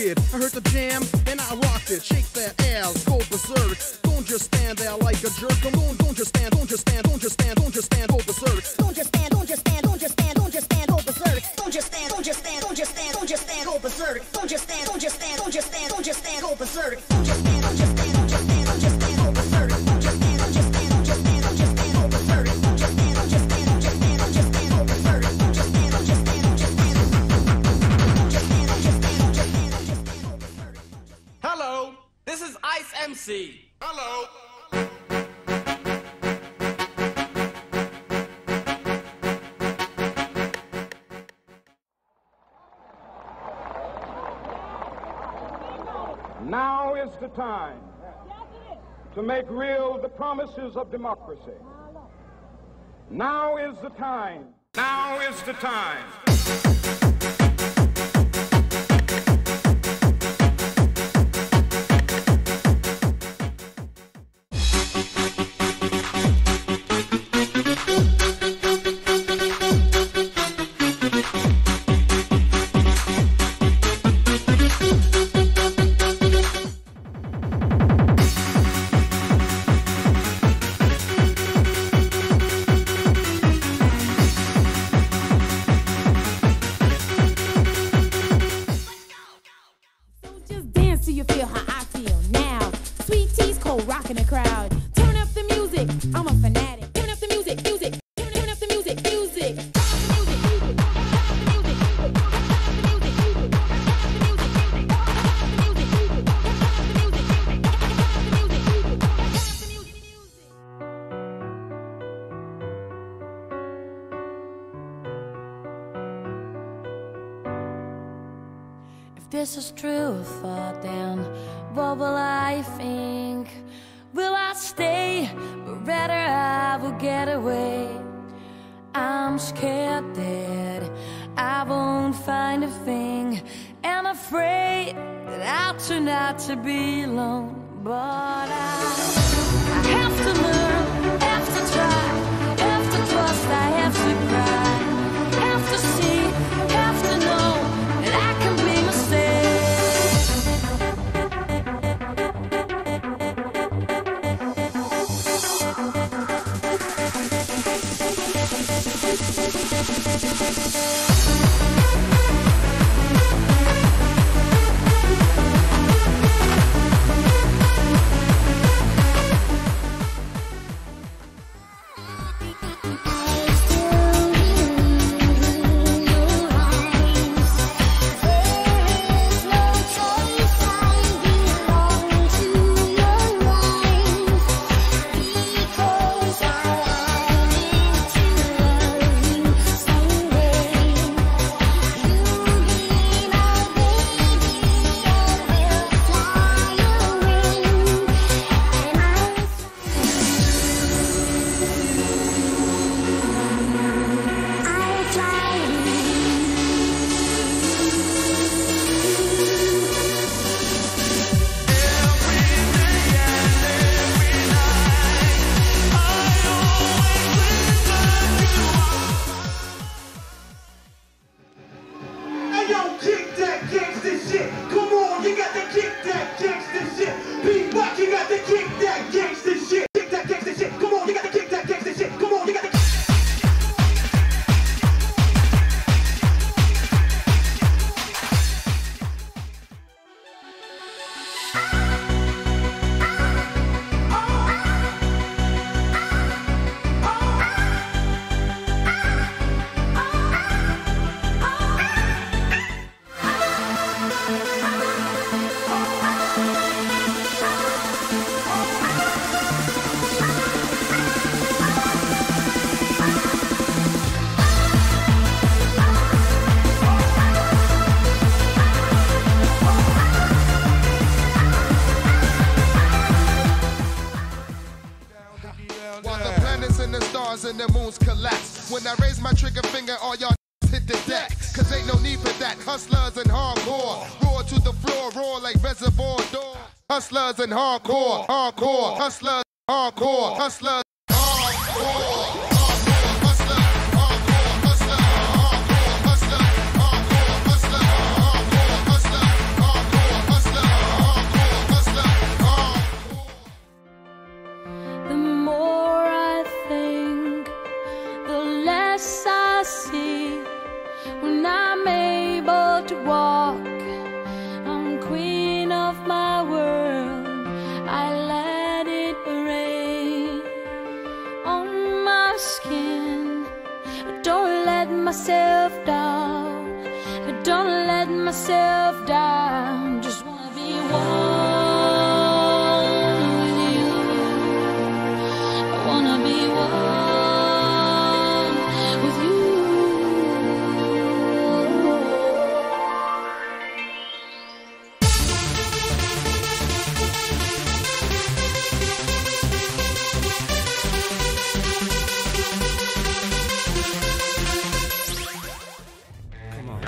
kid. I heard the jam and I rocked it. Shake that ass, go berserk. Don't just stand there like a jerk alone. Don't just stand, don't just stand, don't just stand, don't just stand, go berserk. Don't just stand, don't just stand, don't just stand, don't just stand, go berserk. Don't just stand, don't just stand, don't just stand, don't just stand, go berserk. Don't just stand, don't just stand, don't just stand, don't just stand, go berserk. Don't just stand, don't just stand, don't just stand, don't just stand, go berserk. Don't just stand, don't just stand, don't just stand, don't just stand, go berserk. Don't just stand, don't just stand, don't just stand, don't just stand, go berserk. Don't just stand, don't just stand, don't just stand. Hello, this is Ice MC. Hello. Now is the time to make real the promises of democracy. Now is the time. Now is the time. This is true for them. What will I think? Will I stay? Or rather I will get away. I'm scared that I won't find a thing, and afraid that I'll turn out to be alone. But I have to learn, have to try, have to trust, I have to cry, have to see, have to know that I can be. The moons collapse. When I raise my trigger finger, all y'all hit the deck. Cause ain't no need for that. Hustlers and hardcore. Roar to the floor, roar like reservoir door. Hustlers and hardcore, hardcore. Hustlers, hardcore, hustlers, hardcore. Hustler, hardcore, hustler, hardcore, hustler, hardcore, hustler, hardcore, hustler, hardcore. yes, I see. When I'm able to walk, I'm queen of my world. I let it rain on my skin. I don't let myself down. I don't let myself down. Just wanna be one.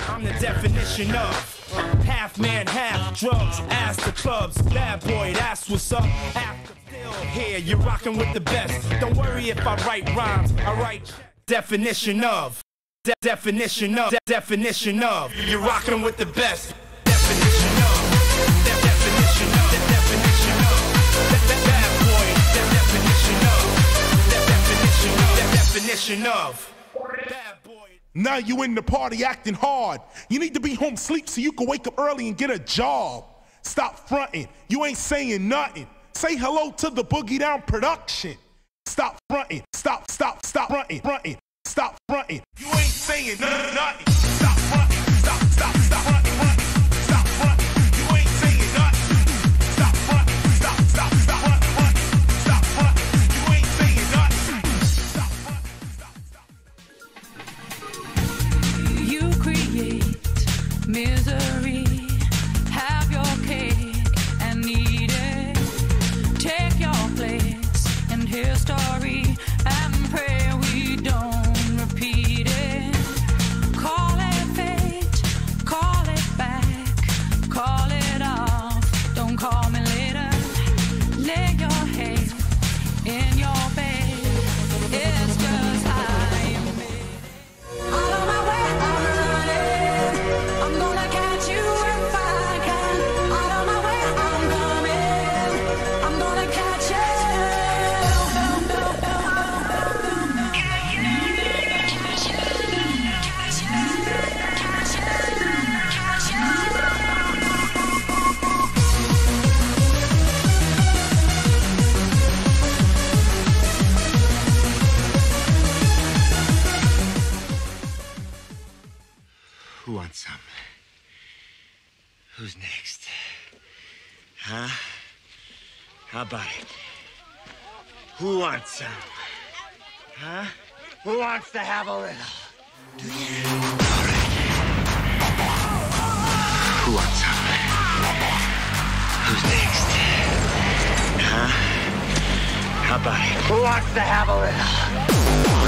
I'm the definition of half man, half drugs. Ask the clubs, bad boy, that's what's up. After still here, you're rocking with the best. Don't worry if I write rhymes, I write definition of. Definition of, definition of. You're rocking with the best. Definition of, definition of, definition of. Bad boy, definition of, definition of. Now you in the party acting hard. You need to be home sleep so you can wake up early and get a job. Stop fronting. You ain't saying nothing. Say hello to the Boogie Down production. Stop fronting. Stop fronting. Stop fronting. You ain't saying nothing. Stop fronting. Stop fronting. Stop fronting. You ain't saying nothing. Stop fronting. Stop fronting. Stop fronting. You ain't saying nothing. Stop fronting. You create misery, have your cake and eat it, take your place and history and pray we don't repeat it. Call it fate, call it back, call it off, don't call me later. Lay your head in your bed, it's just I am made. All of my who wants some? Who's next? Huh? How about it? Who wants some? Huh? Who wants to have a little? Do you? All right. Who wants some? Who's next? Huh? How about it? Who wants to have a little?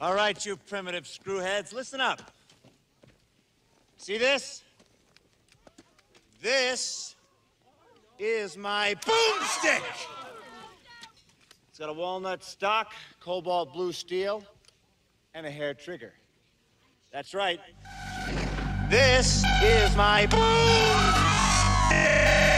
All right, you primitive screwheads, listen up. See this? This is my boomstick. It's got a walnut stock, cobalt blue steel, and a hair trigger. That's right. This is my boomstick.